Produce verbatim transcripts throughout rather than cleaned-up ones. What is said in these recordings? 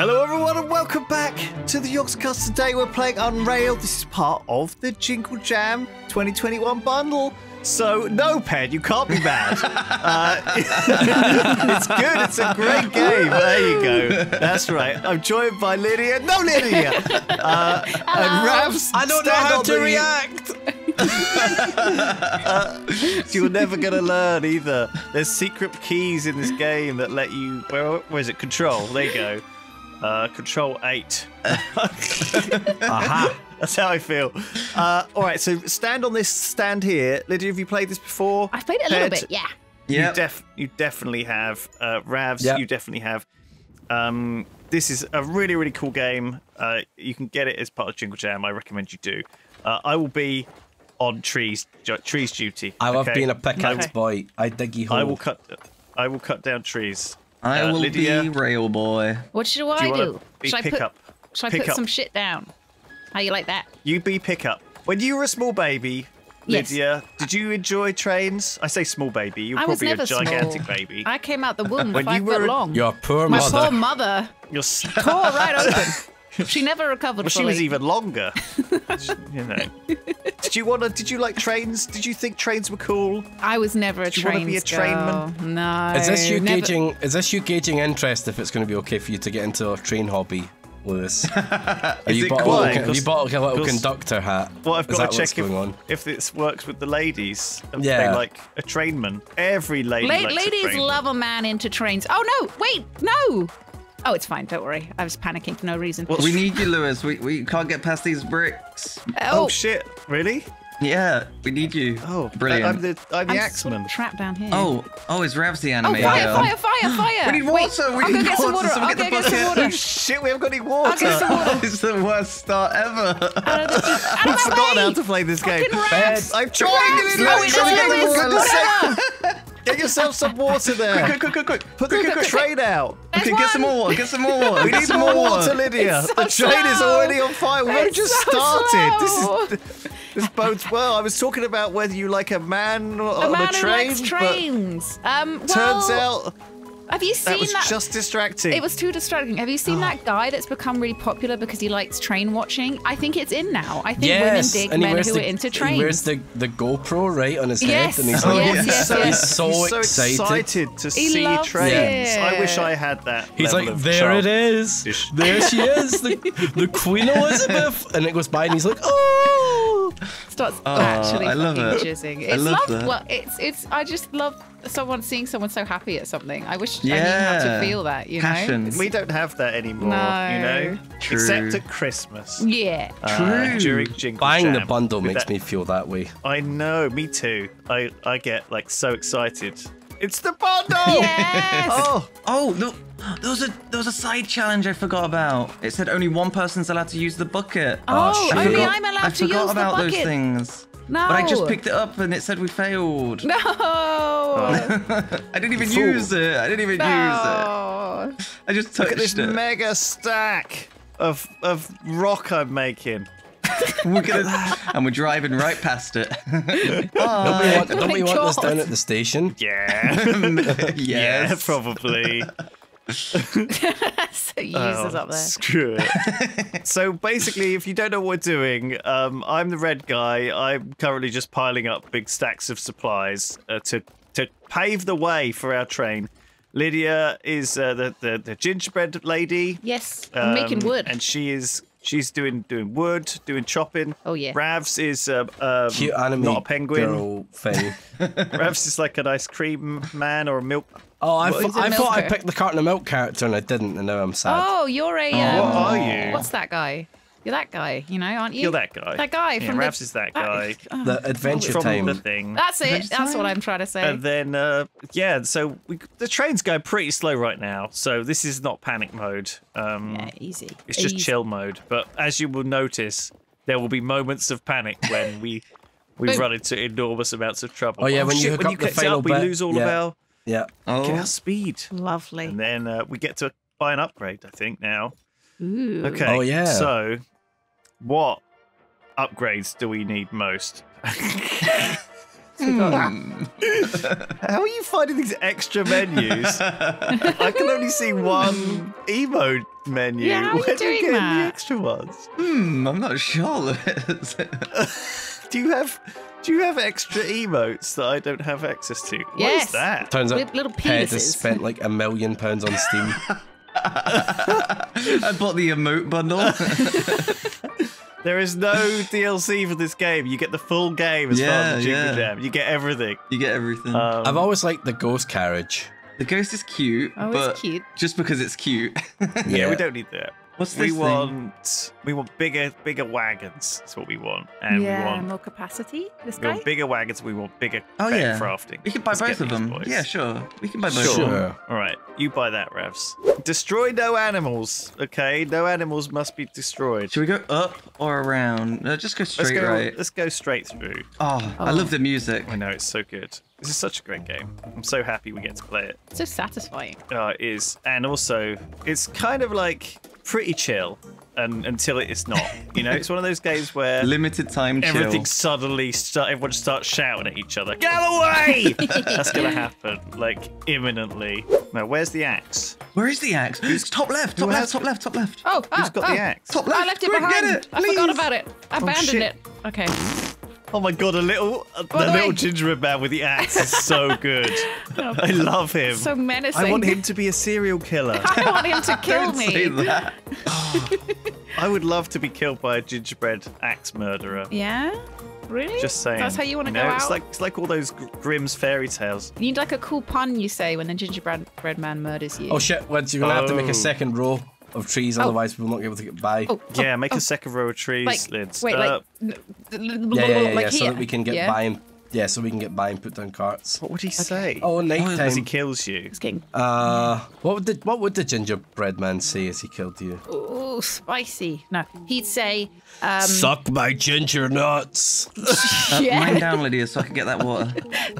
Hello everyone and welcome back to the Yogscast. Today we're playing Unrailed. This is part of the Jingle Jam twenty twenty-one bundle. So, no, Ped, you can't be mad. uh, it's good. It's a great game. There you go. That's right. I'm joined by Lydia. No, Lydia! Uh, and Ravs. I don't know how to react. uh, you're never going to learn either. There's secret keys in this game that let you... Where, where is it? Control. There you go. Uh, control eight. Aha. That's how I feel. Uh, all right, so stand on this stand here. Lydia, have you played this before? I've played it a little bit, yeah. Yep. You, def you definitely have. Uh, Ravs, yep. you definitely have. Um, this is a really, really cool game. Uh, you can get it as part of Jingle Jam. I recommend you do. Uh, I will be on trees trees duty. I love okay? being a pickaxe okay. boy. I diggy hole. I will cut, I will cut down trees. I uh, will Lydia, be rail boy. What should I do? do? Should I put, should I put some shit down? How you like that? You be pickup. When you were a small baby, yes. Lydia, did you enjoy trains? I say small baby. You were I probably was never a gigantic small. baby. I came out the womb when five you foot were long. Your poor My mother. My poor mother. Your tore right open. She never recovered. Well, fully. She was even longer. You know. Did you wanna? Did you like trains? Did you think trains were cool? I was never a train. Did you trains wanna be a trainman? No. Is this you never. gauging? Is this you gauging interest? If it's going to be okay for you to get into a train hobby? Lewis, have you, bought cool? a little, you bought a little conductor hat? Well, I've got to check if, if this works with the ladies. Yeah, they like a trainman. Every lady La likes ladies a trainman. love a man into trains. Oh no! Wait, no! Oh, it's fine. Don't worry. I was panicking for no reason. Well, we need you, Lewis. We we can't get past these bricks. Oh, oh shit! Really? Yeah, we need you. Oh, brilliant! I'm the I'm the I'm axeman. Trapped down here. Oh, oh, is Ravs the animator? Oh, fire, fire, fire, fire! We need water. Wait, we I'll need go water. water. So I'll go get some water. Oh, shit, we haven't got any water. I'll get some water. It's the worst start ever. I've forgotten how to play this Fucking game. Ravs. I've tried. Ravs. Ravs. Get yourself some water there. Quick, quick, quick, quick! Put quick, the quick, train quick. out. Okay, get some more water. Get some more water. We need more water, Lydia. So the train slow. is already on fire. We've only just so started. This is this bodes well. I was talking about whether you like a man or a, on man a train. Who likes trains. Um, well, turns out. Have you seen that? Was that? just distracting. It was too distracting. Have you seen oh. that guy that's become really popular because he likes train watching? I think it's in now. I think yes. women dig and men who the, are into trains. He wears the, the GoPro right on his yes. head. And he's, oh, like, yes, yes, so, yes. he's, so, he's so excited, excited to he see trains. It. I wish I had that. He's like, there charm. it is. Ish. There she is, the, the Queen Elizabeth. And it goes by and he's like, oh. Starts oh, actually I love fucking it. jizzing. It's I love that. Well, it's, it's, I just love someone seeing someone so happy at something. I wish yeah. I knew how to feel that, you Passions. know? We don't have that anymore, no. you know? True. Except at Christmas. Yeah. Uh, True. During Jingle Buying Jam. the bundle makes that, me feel that way. I know, me too. I, I get, like, so excited. It's the bundle! Yes! Oh, oh, no. There was, a, there was a side challenge I forgot about. It said only one person's allowed to use the bucket. Oh, I only forgot, I'm allowed I to use the bucket. I forgot about those things. No. But I just picked it up and it said we failed. No. Oh. I didn't even Fool. use it. I didn't even no. use it. I just touched Look at this it. mega stack of of rock I'm making. we're gonna, and we're driving right past it. Nobody want, nobody want this down at the station? Yeah. yes. Yeah, probably. so oh, up there. Screw it. So basically, if you don't know what we're doing, um, I'm the red guy. I'm currently just piling up big stacks of supplies uh, to to pave the way for our train. Lydia is uh, the, the the gingerbread lady. Yes, um, making wood, and she is she's doing doing wood, doing chopping. Oh yeah. Ravs is uh, um, cute anime not a penguin girl thing. Ravs is like an ice cream man or a milk. Oh, I, well, I thought I picked the carton of milk character and I didn't, and now I'm sad. Oh, you're a... Um, what are you? What's that guy? You're that guy, you know, aren't you? You're that guy. That guy yeah, from Ravs the, is that guy. Uh, the Adventure from Time. The thing. That's it. Adventure That's time. what I'm trying to say. And then, uh, yeah, so we, the train's going pretty slow right now, so this is not panic mode. Um, yeah, easy. It's just easy. chill mode. But as you will notice, there will be moments of panic when we we Boom. run into enormous amounts of trouble. Oh, yeah, oh, when shit, you hook when up you the final up, bit. We lose all yeah. of our... Yeah. Oh. Get our speed. Lovely. And then uh, we get to buy an upgrade, I think, now. Ooh. Okay. Oh, yeah. So, what upgrades do we need most? Mm. How are you finding these extra menus? I can only see one emo menu. Yeah, how are you Where doing do you get that? the extra ones? Hmm, I'm not sure. Do you have Do you have extra emotes that I don't have access to? What yes. is that? Turns out Ped has spent like a million pounds on Steam. I bought the emote bundle. There is no D L C for this game. You get the full game as yeah, part of the Jingle yeah. Jam. You get everything. You get everything. Um, I've always liked the ghost carriage. The ghost is cute, oh, but it's cute. just because it's cute. yeah. yeah, we don't need that. What's this we thing? want we want bigger bigger wagons. That's what we want, and yeah, we want more capacity. This we guy? want bigger wagons. We want bigger oh, yeah. crafting. We can buy Let's both of them. Boys. Yeah, sure. We can buy both. Sure. Them. All right, you buy that, Ravs. Destroy no animals. Okay, no animals must be destroyed. Should we go up or around? No, just go straight let's go, right. Let's go straight through. Oh, oh, I love the music. I know, it's so good. This is such a great game. I'm so happy we get to play it. It's so satisfying. Oh, it is. And also, it's kind of like pretty chill and, until it is not. You know, it's one of those games where... Limited time chill. Everything suddenly... Start, everyone starts shouting at each other. Get away! That's going to happen, like, imminently. Now, where's the axe? Where is the axe? It's top left, top left, top left, top left. Oh, ah, Who's got oh. the axe? Top left. I left it behind. Get it, I forgot about it. I abandoned oh, it. Okay. Oh my god, a little a, the little gingerbread man with the axe is so good. Oh, I love him. So menacing. I want him to be a serial killer. I want him to kill me. Say that. Oh, I would love to be killed by a gingerbread axe murderer. Yeah? Really? Just saying. That's how you want to you know, go it's out? Like, it's like all those Grimm's fairy tales. You need like a cool pun you say when the gingerbread man murders you. Oh shit, well, you're going to oh. have to make a second roll of trees, oh. otherwise we will not be able to get by. Oh, yeah, oh, make oh. a second row of trees, like, Lids. Wait, uh, like, yeah, yeah, yeah, like so here. that we can get yeah. by and yeah, so we can get by and put down carts. What would he okay. say? Oh, nighttime. As he kills you. He's getting... Uh, what would the what would the gingerbread man say as he killed you? Oh, spicy. No, he'd say, um, "Suck my ginger nuts." uh, yeah. Mine down, Lydia, so I can get that water.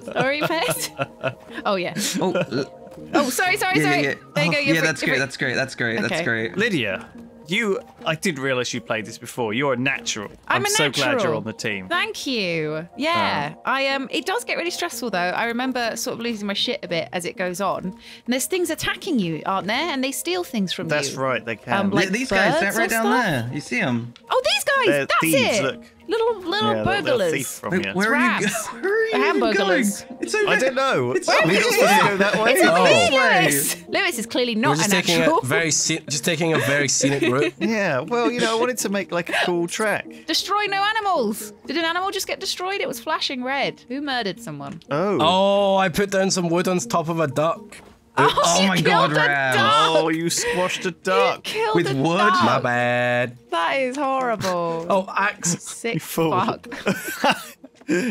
Sorry, Pet. Oh yeah. Oh. Oh, sorry, sorry, yeah, sorry. Yeah, yeah. There you oh, go. You're yeah, free, that's, you're great, that's great. That's great. That's okay. great. That's great. Lydia, you. I didn't realize you played this before. You're a natural. I'm, I'm a so natural. glad you're on the team. Thank you. Yeah, um, I um. It does get really stressful though. I remember sort of losing my shit a bit as it goes on. And there's things attacking you, aren't there? And they steal things from that's you. That's right. They can. Um, like these guys that right down stuff? there. You see them? Oh, these guys. They're that's thieves, it. Look. Little little yeah, burglars. Little Wait, where, are you where are you going? It's over. I don't know. It's not supposed to go that way. It's oh. Lewis. Lewis is clearly not We're just an taking a very Just taking a very scenic route. Yeah. Well, you know, I wanted to make like a cool track. Destroy no animals. Did an animal just get destroyed? It was flashing red. Who murdered someone? Oh. Oh, I put down some wood on top of a duck. Oh, oh my god, Ram. Oh, you squashed a duck. You killed With a wood. Duck. My bad. That is horrible. Oh, axe. Sick fuck.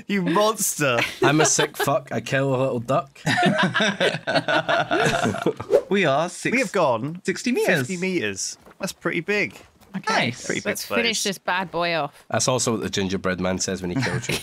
You monster. I'm a sick fuck. I kill a little duck. We are six, We have gone sixty meters. fifty meters. That's pretty big. Okay, nice. Pretty big Let's place. finish this bad boy off. That's also what the gingerbread man says when he killed you.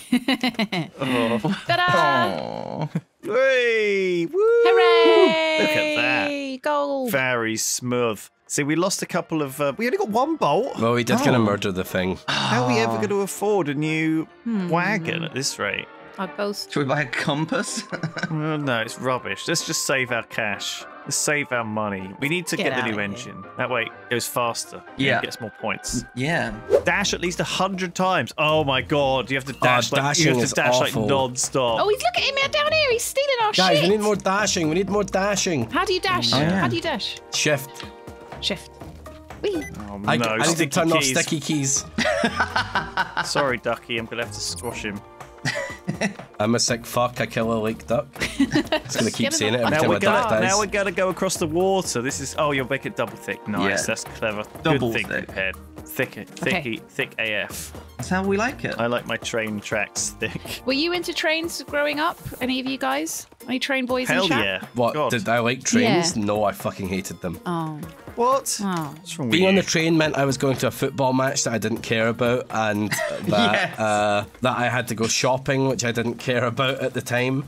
Oh. Ta-da! Oh. Hey! Woo! Hooray! Look at that. Gold. Very smooth. See, we lost a couple of... Uh, we only got one bolt. Well, we did oh. kind of murder the thing. How are we ever going to afford a new hmm. wagon at this rate? Our ghost. Should we buy a compass? Well, no, it's rubbish. Let's just save our cash. Let's save our money. We need to get, get the new engine. That way it goes faster. Yeah. It gets more points. Yeah. Dash at least a hundred times. Oh my god. You have to dash oh, like you have to dash awful. like non-stop. Oh, he's look at him out down here. He's stealing our Guys, shit. Guys, we need more dashing. We need more dashing. How do you dash? Oh, yeah. How do you dash? Shift. Shift. Whee. Oh no. I, I need to turn off sticky keys. Sorry, Ducky. I'm gonna have to squash him. I'm a sick fuck, I kill a lake duck. It's gonna keep saying it every time a duck dies. Now we're gonna go across the water. This is oh, you'll make it double thick. Nice, yeah. That's clever. Double Good thick. Thick, thick, okay. thick, thick A F. That's how we like it. I like my train tracks thick. Were you into trains growing up? Any of you guys? Any train boys Hell in chat? yeah. What? God. Did I like trains? Yeah. No, I fucking hated them. Oh. What? Oh. What's wrong with Being you? on the train meant I was going to a football match that I didn't care about, and that yes. uh, that I had to go shopping, which I didn't care about at the time,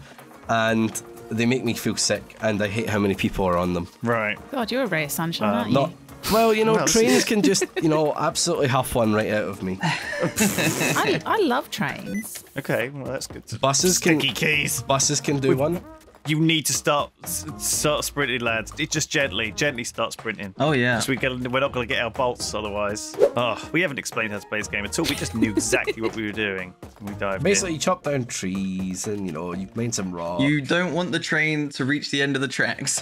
and they make me feel sick, and I hate how many people are on them. Right. God, you're a ray of sunshine, uh, aren't you? Not Well, you know, well, trains can just, you know, absolutely huff one right out of me. I, I love trains. Okay, well, that's good. Buses Sticky can... keys. Buses can do We've, one. You need to start start sprinting, lads. It just gently, gently start sprinting. Oh, yeah. Because we get, we're not going to get our bolts otherwise. Oh, we haven't explained how to play this game at all. We just knew exactly what we were doing. We dived Basically, in. you chop down trees and, you know, you've made some rocks. You don't want the train to reach the end of the tracks.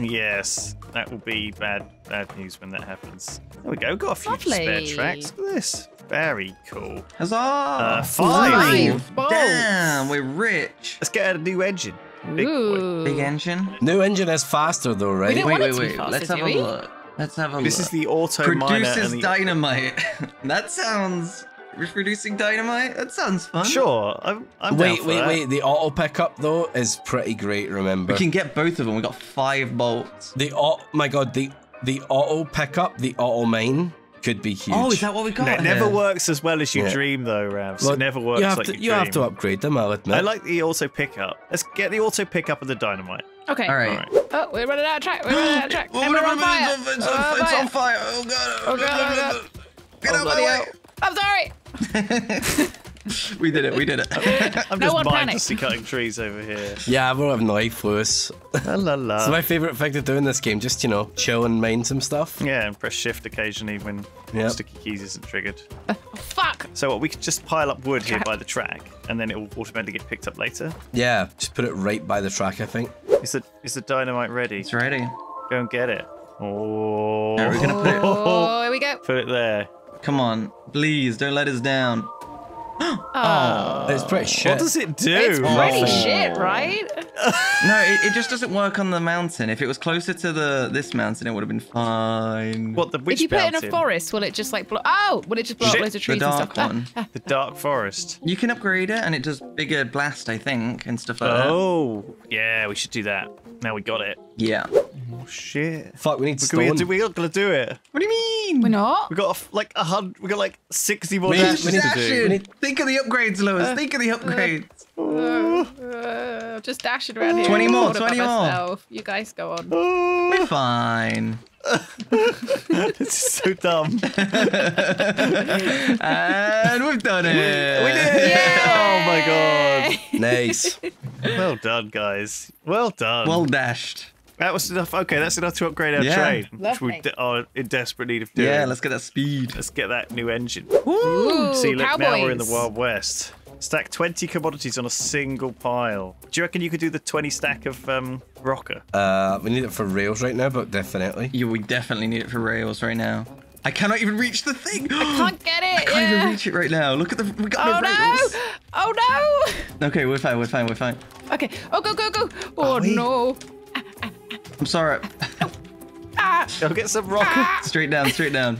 Yes, that will be bad bad news when that happens. There we go. Got a few Lovely. spare tracks. Look at this. Very cool. Huzzah! Uh, five! five Damn, we're rich. Let's get a new engine. Big, Big engine? New engine is faster though, right? Wait, wait, wait. Faster, Let's have a we? look. Let's have a this look. This is the auto miner. Produces and the... dynamite. That sounds... Reproducing dynamite? That sounds fun. Sure. I'm, I'm wait, down for wait, that. wait. The auto pickup though is pretty great, remember? We can get both of them. We got five bolts. The auto... My god, the, the auto pickup, the auto mine... could be huge. Oh, is that what we got? It never yeah. works as well as you yeah. dream, though, Ravs. Look, it never works you like to, you, you dream. You have to upgrade them, I'll admit. I like the auto pickup. Let's get the auto pickup and the dynamite. Okay. All right. All right. Oh, we're running out of track. We're running out of track. Everyone on fire. It's, on, it's, on, it's on fire. Oh, God. Oh, God. Oh, God. Get out of my way. I'm sorry. We did it, we did it. I'm just no mindlessly cutting trees over here. Yeah, we'll have knife, Lewis. La, la, la. It's my favourite thing to do in this game, just, you know, chill and mine some stuff. Yeah, and press shift occasionally when yep. sticky keys isn't triggered. Uh, fuck! So what, we could just pile up wood here by the track, and then it will automatically get picked up later? Yeah, just put it right by the track, I think. Is the, is the dynamite ready? It's ready. Go and get it. Oh, no, we're gonna put it. Oh, here we go. Put it there. Come on, please, don't let us down. Oh. It's pretty shit. What does it do? It's pretty oh. shit, right? No, it, it just doesn't work on the mountain. If it was closer to the this mountain, it would have been fine. What the? Which if you mountain? put it in a forest, will it just like blow? Oh, will it just blow shit. up loads of trees the dark and stuff? One. The dark forest. You can upgrade it, and it does bigger blast, I think, and stuff like oh. that. Oh, yeah, we should do that. Now we got it. Yeah. Oh shit! Fuck, we need to. We're, we're not gonna do it. What do you mean? We're not. We got like a hundred. We got like sixty more. We need, we need to do. We need Think of the upgrades, Lewis. Uh, Think of the upgrades. Uh, uh, just dashing around here. Twenty more. Twenty more. Myself. You guys go on. Uh, we're fine. This is so dumb. And we've done it. We did. Yay! Oh my god. Nice. Well done, guys. Well done. Well dashed. That was enough. Okay, that's enough to upgrade our yeah. train, which we de are in desperate need of doing. Yeah, let's get that speed. Let's get that new engine. Ooh, see, look, cowboys. Now we're in the Wild West. Stack twenty commodities on a single pile. Do you reckon you could do the twenty stack of um, rocker? Uh, we need it for rails right now, but definitely. Yeah, we definitely need it for rails right now. I cannot even reach the thing. I can't get it. I can't yeah. even reach it right now. Look at the. We got oh no, no! Oh no! Okay, we're fine. We're fine. We're fine. Okay. Oh go go go! Oh no! I'm sorry. Ah, I'll get some rocker. Ah. Straight down, straight down.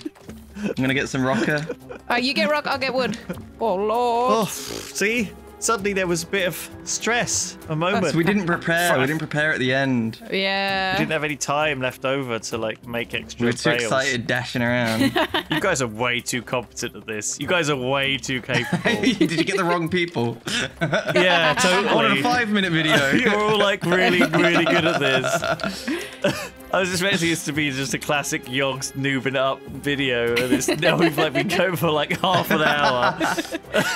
I'm gonna get some rocker. Uh, you get rock, I'll get wood. Oh lord. Oh, see, suddenly there was a bit of stress. A moment. That's, we didn't prepare. Five. We didn't prepare at the end. Yeah. We didn't have any time left over to like make extra. We're too fails. excited, dashing around. You guys are way too competent at this. You guys are way too capable. Did you get the wrong people? Yeah, totally. On a five-minute video. You're all like really, really good at this. I was expecting this to be just a classic Yogg's noobing up video, and it's now we've like been going for like half an hour,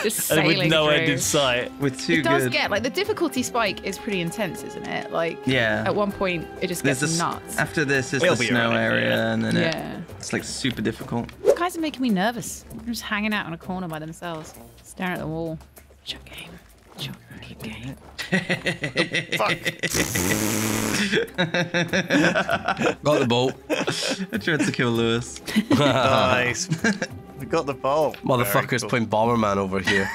just and with no through. end in sight. We're too it does good. get like the difficulty spike is pretty intense, isn't it? Like yeah. at one point it just There's gets this, nuts. After this is we'll the snow right, area, yeah. and then yeah. it, it's like super difficult. These guys are making me nervous. They're just hanging out on a corner by themselves, staring at the wall. Shut game. Shut game. Oh, fuck. Got the bolt. I tried to kill Lewis. Nice. We got the bolt. Motherfucker's cool. playing Bomberman over here.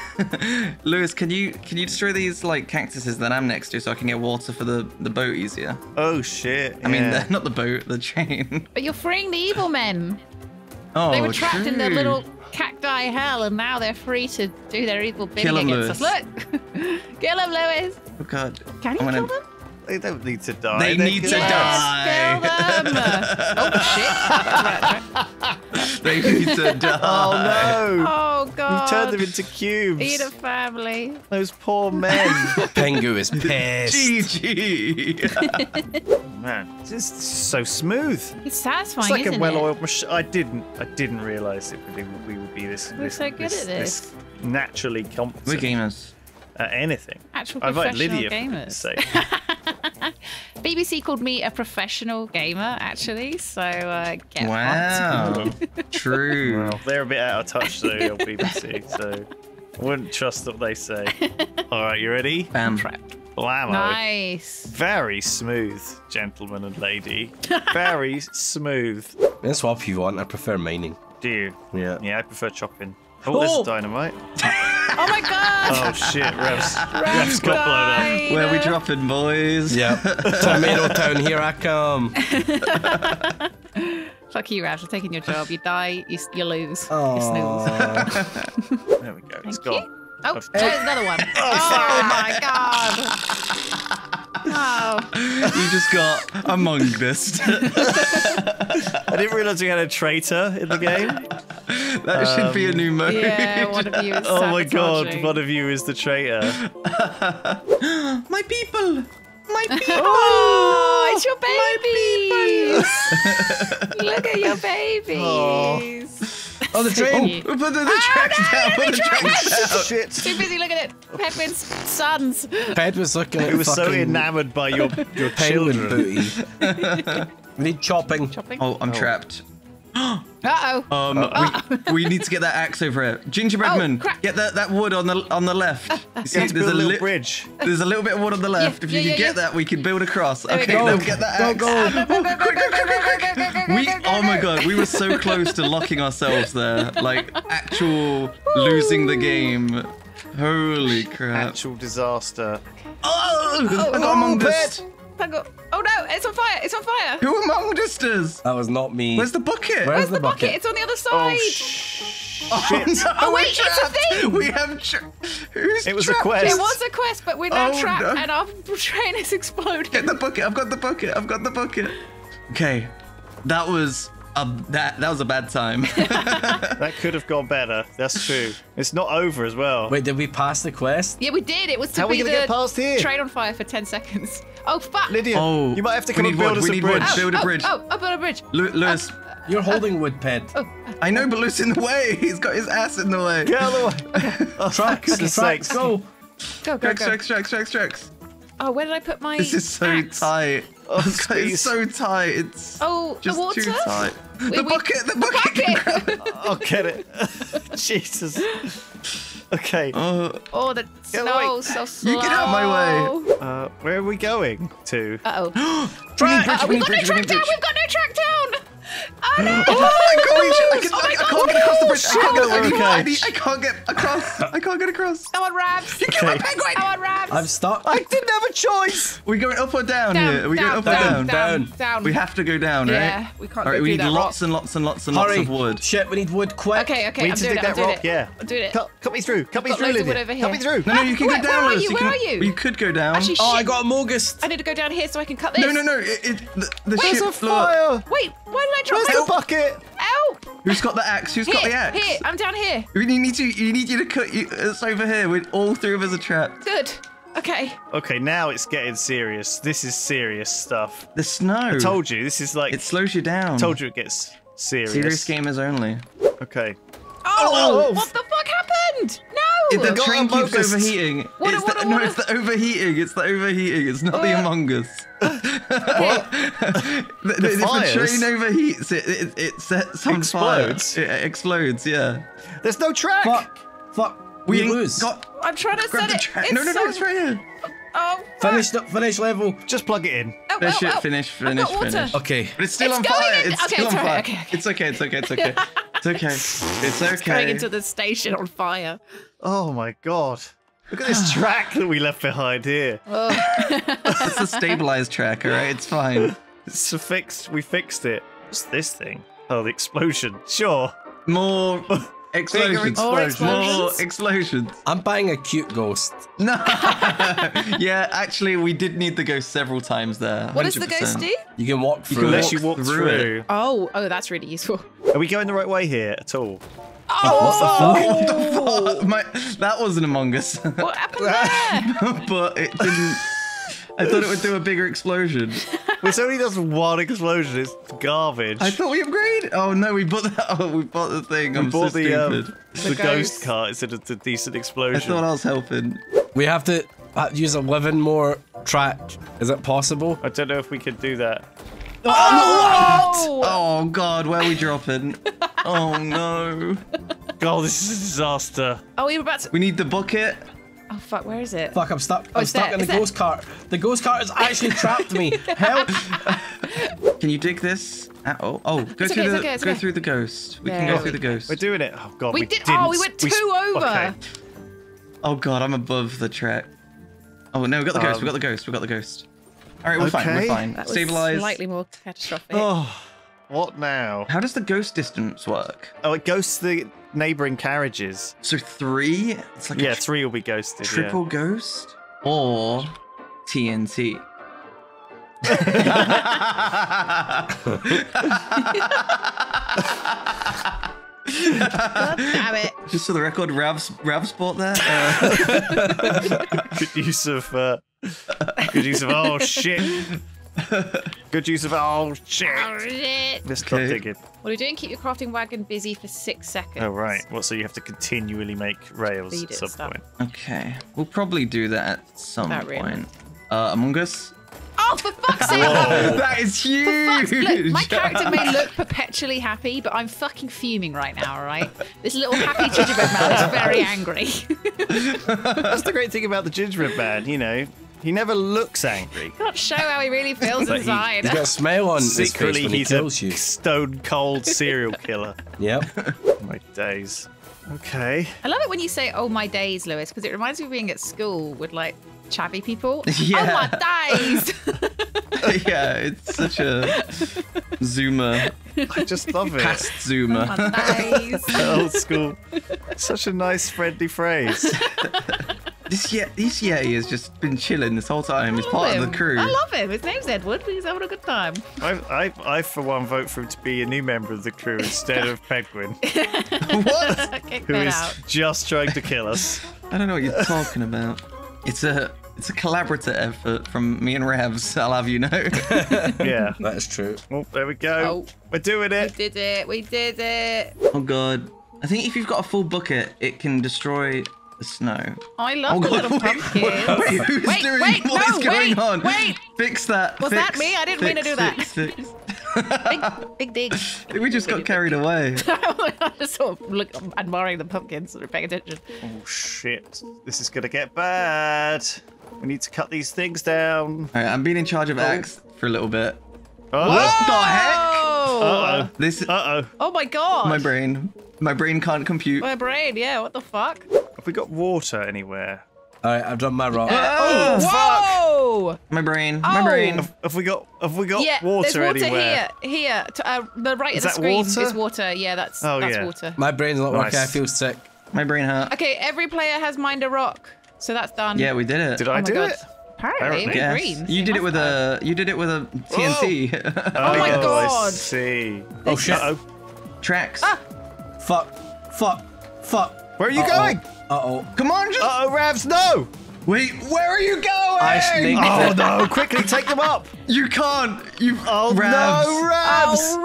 Lewis, can you can you destroy these like cactuses that I'm next to so I can get water for the the boat easier? Oh shit! I yeah. mean, the, not the boat, the train. But you're freeing the evil men. Oh, they were trapped true. in their little cacti hell, and now they're free to do their evil bidding against us. Look, kill them, Lewis. Oh god. Can you I'm kill gonna... them? They don't need to die. They, they need to yes, die. Oh shit! They need to die. Oh no! Oh god! You turned them into cubes. Eat a family. Those poor men. Pengu is pissed. G G. Oh, man, this is so smooth. It's satisfying. It's like isn't a well-oiled machine. I didn't. I didn't realise it would be, we would be this. We're this, so good this, at this. this naturally competent. We're gamers. At anything. Actual I professional Lydia gamers. B B C called me a professional gamer, actually, so uh, get wow. on. Wow, true. Well, they're a bit out of touch, though, your B B C, so I wouldn't trust what they say. All right, you ready? Bam. Blammo. Nice. Very smooth, gentleman and lady. Very smooth. That's what if you want. I prefer mining. Do you? Yeah. Yeah, I prefer chopping. Oh, oh. There's dynamite. Oh my god! Oh shit, Ravs. Ravs got blown up. Where are we dropping, boys? Yep. Tomato Town, here I come. Fuck you, Ravs. You're taking your job. You die, you, you lose. Aww. You snooze. There we go. Thank it's gone. You. Oh, oh, there's another one. Oh, oh my god. Wow. Oh. You just got Among Us. I didn't realize we had a traitor in the game. That um, should be a new mode. Yeah, one of you is oh my god, one of you is the traitor. My people! My people! Oh, it's your babies! Look at your babies! Oh, oh the train! Oh, put the, the oh, tracks no, down! Put the tracks down! Shit. Too busy looking at Pedguin's sons! Pedguin's looking at He was so enamoured by your, your children. Booty. We need chopping. chopping. Oh, I'm oh. trapped. Uh-oh. Um, uh-oh. We, we need to get that axe over here. Gingerbreadman, oh, get that, that wood on the on the left. You see, there's a little li bridge. There's a little bit of wood on the left. Yeah, if you yeah, can yeah, get yeah. that, we can build a cross. There okay, go. Now get that axe. Go, go. We, oh my god, we were so close to locking ourselves there. Like, actual losing the game. Holy crap. Actual disaster. Okay. Oh, oh, I got Among Us. Oh no, it's on fire, it's on fire! Who among us does? That was not me. Where's the bucket? Where's, Where's the, the bucket? bucket? It's on the other side! Oh, sh oh shit! No, oh wait, it's a thing! We have tra Who's It was trapped? a quest! It was a quest, but we're now oh, trapped no. and our train is exploding. Get the bucket, I've got the bucket, I've got the bucket. Okay, that was... Uh, that that was a bad time. That could have gone better. That's true. It's not over as well. Wait, did we pass the quest? Yeah, we did. It was to How be are we gonna the get past here? Train on fire for ten seconds. Oh fuck! Lydia, oh, you might have to come and build us a bridge. Oh, build a bridge. Oh, oh, oh, build a bridge. Lu Lewis, um, you're holding uh, wood, Ped. Oh, uh, I know, but Lewis in the way. He's got his ass in the way. Get out of the way. Oh, tracks, the tracks. Go, go, go. Tracks, tracks, tracks, tracks, tracks. Oh, where did I put my? This is so axe? tight. Oh, it's, it's so tight. It's oh, just the water? too tight. Wait, the, wait, bucket, the bucket. The bucket. I'll get it. Jesus. Okay. Uh, oh, the snow's so slow. You get out of my way. Uh, where are we going to? Uh oh. Track. Uh, we've got no track down. We've got no track down. Oh no! Oh, I can't, I can't, I can't get across the bridge. I can't, oh, get, I, need, I can't get across. I can't get across. I want Ravs. You okay. killed my Pedguin. I want Ravs. I'm stuck. I didn't have a choice. We're going up or down, down here. Are we down, going up down, or down? Down, down? Down. We have to go down, right? Yeah. We can't. All right. Go we do need that lots rock. and lots and lots and Hurry. lots of wood. Shit. We need wood quick. Okay. Okay. We need I'm to dig that rock. Yeah. I'm doing it. Cut, cut me through. Cut me through, Lydia. Cut me through. No, no. You can go down. Where are you? Where are you? You could go down. Oh, I got a Morgast. I need to go down here so I can cut this. No, no, no. The ship's on fire. Wait. Why did I drop Where's the bucket? Ow! Who's got the axe? Who's here, got the axe? Here, I'm down here. We need you. You need you to cut. You, it's over here. We're, all three of us are trapped. Good. Okay. Okay, now it's getting serious. This is serious stuff. The snow. I told you. This is like. It slows you down. I told you it gets serious. Serious gamers only. Okay. Oh! Oh what the fuck happened? No! It, the train keeps August. overheating. What it's a, what the, a, no, what it's a... the overheating. It's the overheating. It's not uh. the Among Us. What? the, the, the, if the train overheats, it it, it sets on explodes. fire. It explodes, yeah. There's no track! Fuck! Fuck! We, we lose. Got, I'm trying to set it. It's no, no, so... no, it's right here. Oh, fuck. Finish, finish level. Just plug it in. Oh, finish oh, it, oh. finish, finish, finish. Okay. But it's still it's on fire. In... It's okay, still it's on fire. Okay, okay. It's okay, it's okay, it's okay. It's okay. It's okay. It's going into the station on fire. Oh my god. Look at this track that we left behind here. Oh. It's a stabilized track, all right? It's fine. It's a fixed. We fixed it. What's this thing? Oh, the explosion. Sure. More Explosions. Explosions. Oh, explosions. More explosions. I'm buying a cute ghost. No. Yeah, actually, we did need the ghost several times there. What one hundred percent. Does the ghost do? You can walk through. You can walk, you walk through, through it. Oh, oh, that's really useful. Are we going the right way here at all? Oh, what the fuck? Oh. What the fuck? My, that wasn't Among Us. What happened there? But it didn't. I thought it would do a bigger explosion. This only does one explosion. It's garbage. I thought we upgraded. Oh no, we bought that. Oh, we bought the thing. We I'm bought so the, stupid. Um, the the ghost car. It's a, a decent explosion. I thought I was helping. We have to use eleven more track. Is it possible? I don't know if we could do that. Oh, oh, what? Oh god, where are we dropping? Oh no. God, this is a disaster. Oh, we were about to. We need the bucket. Oh fuck, where is it? Fuck, I'm stuck. Oh, I'm stuck there? In the is ghost there? Cart. The ghost cart has actually trapped me. Help! Can you dig this? Uh oh, oh, go, okay, through, the, okay, go okay. through the ghost. We yeah. can go oh, through the ghost. We're doing it. Oh god, we, we did. Didn't. Oh, we went two we, over. Okay. Oh god, I'm above the track. Oh no, we got the ghost. Um, we got the ghost. We got the ghost. All right, we're okay. fine. We're fine. That Stabilize. Was slightly more catastrophic. Oh, what now? How does the ghost distance work? Oh, it ghosts the neighboring carriages. So three? It's like yeah, three will be ghosted. Triple yeah. ghost or T N T. God damn it. Just for the record, Rav's, Rav's bought that. Uh... Good use of. Uh, good use of. Oh shit. Good use of oh shit. Oh, shit. Let's okay. dig it. What are you doing? Keep your crafting wagon busy for six seconds. Oh right. Well, so you have to continually make rails at some stuff. point. Okay. We'll probably do that at some that point. Really. Uh, Among Us. Oh, for fuck's sake! Whoa. That is huge. For fuck's, look, my character may look perpetually happy, but I'm fucking fuming right now. All right. This little happy gingerbread man is very angry. That's the great thing about the gingerbread man, you know. He never looks angry. Can't show how he really feels inside. He, he's got a smile on his face when he kills you. Secretly, he's a stone cold serial killer. Yep. My days. Okay. I love it when you say, "Oh my days," Lewis, because it reminds me of being at school with like chavvy people. Yeah. Oh my days. Yeah, it's such a Zoomer. I just love it. Past Zoomer. Oh my days. Old school. Such a nice, friendly phrase. This Ye this Yeti has just been chilling this whole time. He's part him. of the crew. I love him. His name's Edward. He's having a good time. I, I, I for one, vote for him to be a new member of the crew instead of Pedguin. What? Kick Who is out. just trying to kill us. I don't know what you're talking about. It's a it's a collaborative effort from me and Ravs. I'll have you know. Yeah, that's true. Well, there we go. Oh, we're doing it. We did it. We did it. Oh god. I think if you've got a full bucket, it can destroy. The snow. I love oh, the God, little pumpkin. Wait, wait, who's wait, doing wait, what no, is going wait, on? Wait, fix that. Was fix, that me? I didn't fix, mean to do that. Fix, fix. Big, big dig. We just got carried away. I just sort of look, admiring the pumpkins, sort of paying attention. Oh shit! This is gonna get bad. We need to cut these things down. All right, I'm being in charge of oh. Axe for a little bit. Oh. What the heck? Uh oh. This. Uh oh. Oh my god. My brain. My brain can't compute. My brain. Yeah. What the fuck? Have we got water anywhere? All right. I've done my rock. Uh, oh whoa. fuck! My brain. Oh. My brain. Have, have we got? Have we got yeah, water, water anywhere? Here. Here. To, uh, the right is of the screen water? is water. Yeah. That's. Oh that's yeah. Water. My brain's not nice. working. I feel sick. My brain hurt. Okay. Every player has mined a rock, so that's done. Yeah, we did it. Did oh I do god. it? Apparently, Apparently. Yes. You did it with a you did it with a T N T. Oh, oh my god! I see. Oh shit! Uh oh. Tracks. Ah. Fuck! Fuck! Fuck! Where are you uh -oh. going? Uh oh! Come on! Just... Uh oh, Ravs! No! Wait! Where are you going? I oh no! Quickly take them up! You can't! You oh Ravs! No, Ravs! Oh,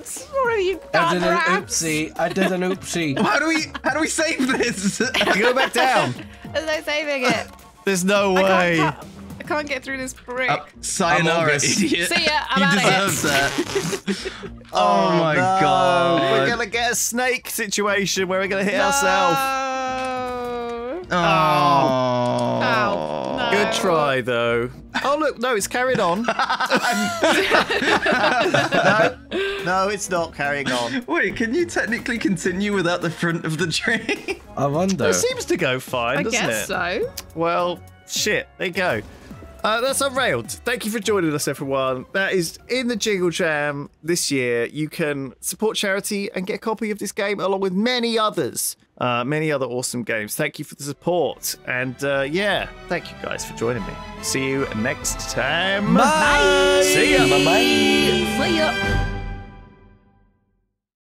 Ravs! What have you done, I did an Ravs? oopsie! I did an oopsie! How do we how do we save this? You go back down. There's no saving it. There's no way. I can't, I can't get through this brick. Uh, sayonara, idiot. See ya, I'm you out of that. oh, oh my no. god. We're going to get a snake situation where we're going to hit no. ourselves. Oh. Oh. Oh. No. Good try, though. Oh, look. No, it's carried on. no. no, it's not carrying on. Wait, can you technically continue without the front of the train? I wonder. It seems to go fine, I doesn't it? I guess so. Well, shit. There you go. Uh, that's Unrailed. Thank you for joining us, everyone. That is in the Jingle Jam this year. You can support charity and get a copy of this game along with many others. Uh, many other awesome games. Thank you for the support. And uh, yeah, thank you guys for joining me. See you next time. Bye. Bye. See ya. Bye-bye. See ya.